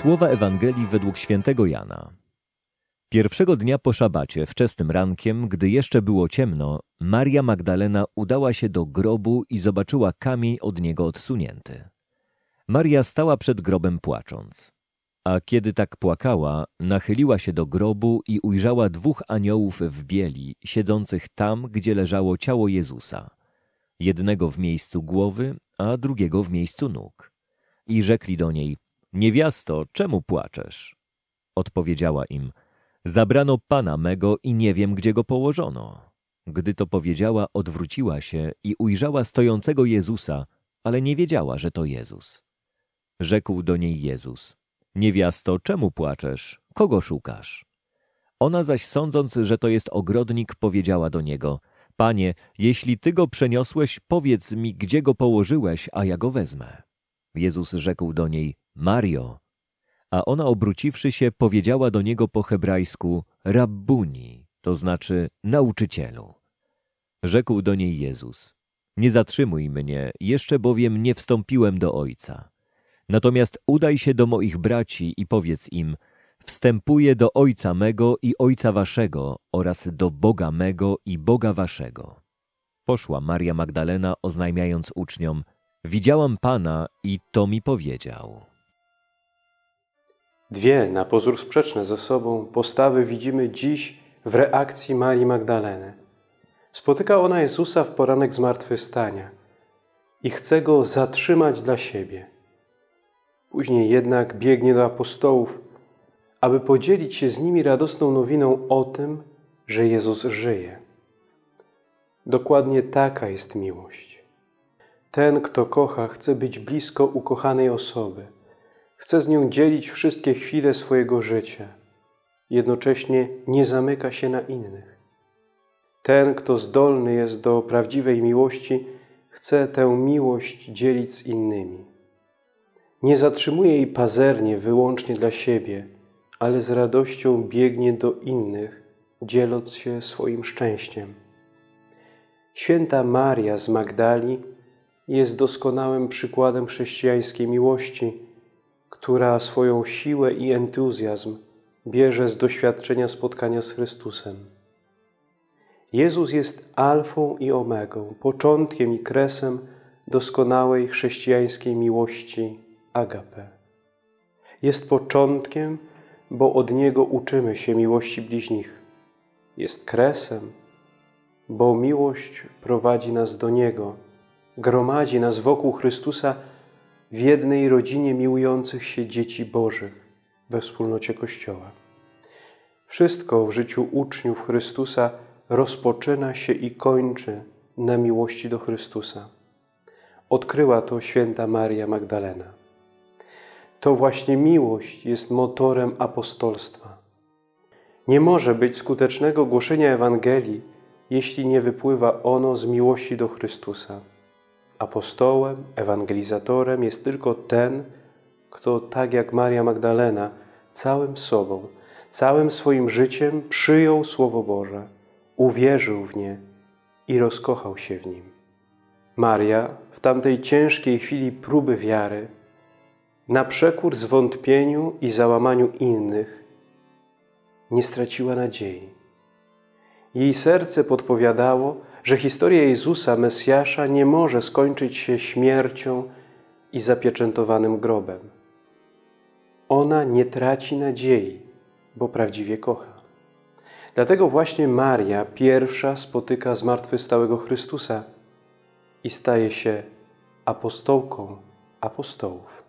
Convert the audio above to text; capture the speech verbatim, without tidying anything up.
Słowa Ewangelii według świętego Jana. Pierwszego dnia po szabacie, wczesnym rankiem, gdy jeszcze było ciemno, Maria Magdalena udała się do grobu i zobaczyła kamień od niego odsunięty. Maria stała przed grobem płacząc. A kiedy tak płakała, nachyliła się do grobu i ujrzała dwóch aniołów w bieli, siedzących tam, gdzie leżało ciało Jezusa. Jednego w miejscu głowy, a drugiego w miejscu nóg. I rzekli do niej: „Niewiasto, czemu płaczesz?” Odpowiedziała im: „Zabrano Pana mego i nie wiem, gdzie go położono”. Gdy to powiedziała, odwróciła się i ujrzała stojącego Jezusa, ale nie wiedziała, że to Jezus. Rzekł do niej Jezus: „Niewiasto, czemu płaczesz? Kogo szukasz?” Ona zaś, sądząc, że to jest ogrodnik, powiedziała do niego: „Panie, jeśli Ty go przeniosłeś, powiedz mi, gdzie go położyłeś, a ja go wezmę”. Jezus rzekł do niej: „Mario”. A ona, obróciwszy się, powiedziała do niego po hebrajsku: „Rabuni”, to znaczy nauczycielu. Rzekł do niej Jezus: „Nie zatrzymuj mnie, jeszcze bowiem nie wstąpiłem do Ojca. Natomiast udaj się do moich braci i powiedz im: wstępuję do Ojca mego i Ojca waszego oraz do Boga mego i Boga waszego”. Poszła Maria Magdalena, oznajmiając uczniom: „Widziałam Pana i to mi powiedział”. Dwie, na pozór sprzeczne ze sobą, postawy widzimy dziś w reakcji Marii Magdaleny. Spotyka ona Jezusa w poranek zmartwychwstania i chce Go zatrzymać dla siebie. Później jednak biegnie do apostołów, aby podzielić się z nimi radosną nowiną o tym, że Jezus żyje. Dokładnie taka jest miłość. Ten, kto kocha, chce być blisko ukochanej osoby. Chce z nią dzielić wszystkie chwile swojego życia. Jednocześnie nie zamyka się na innych. Ten, kto zdolny jest do prawdziwej miłości, chce tę miłość dzielić z innymi. Nie zatrzymuje jej pazernie wyłącznie dla siebie, ale z radością biegnie do innych, dzieląc się swoim szczęściem. Święta Maria z Magdali jest doskonałym przykładem chrześcijańskiej miłości, która swoją siłę i entuzjazm bierze z doświadczenia spotkania z Chrystusem. Jezus jest alfą i omegą, początkiem i kresem doskonałej chrześcijańskiej miłości Agape. Jest początkiem, bo od Niego uczymy się miłości bliźnich. Jest kresem, bo miłość prowadzi nas do Niego, gromadzi nas wokół Chrystusa w jednej rodzinie miłujących się dzieci Bożych we wspólnocie Kościoła. Wszystko w życiu uczniów Chrystusa rozpoczyna się i kończy na miłości do Chrystusa. Odkryła to święta Maria Magdalena. To właśnie miłość jest motorem apostolstwa. Nie może być skutecznego głoszenia Ewangelii, jeśli nie wypływa ono z miłości do Chrystusa. Apostołem, ewangelizatorem jest tylko ten, kto tak jak Maria Magdalena całym sobą, całym swoim życiem przyjął Słowo Boże, uwierzył w nie i rozkochał się w nim. Maria w tamtej ciężkiej chwili próby wiary, na przekór zwątpieniu i załamaniu innych, nie straciła nadziei. Jej serce podpowiadało, że historia Jezusa, Mesjasza, nie może skończyć się śmiercią i zapieczętowanym grobem. Ona nie traci nadziei, bo prawdziwie kocha. Dlatego właśnie Maria pierwsza spotyka zmartwychwstałego Chrystusa i staje się apostołką apostołów.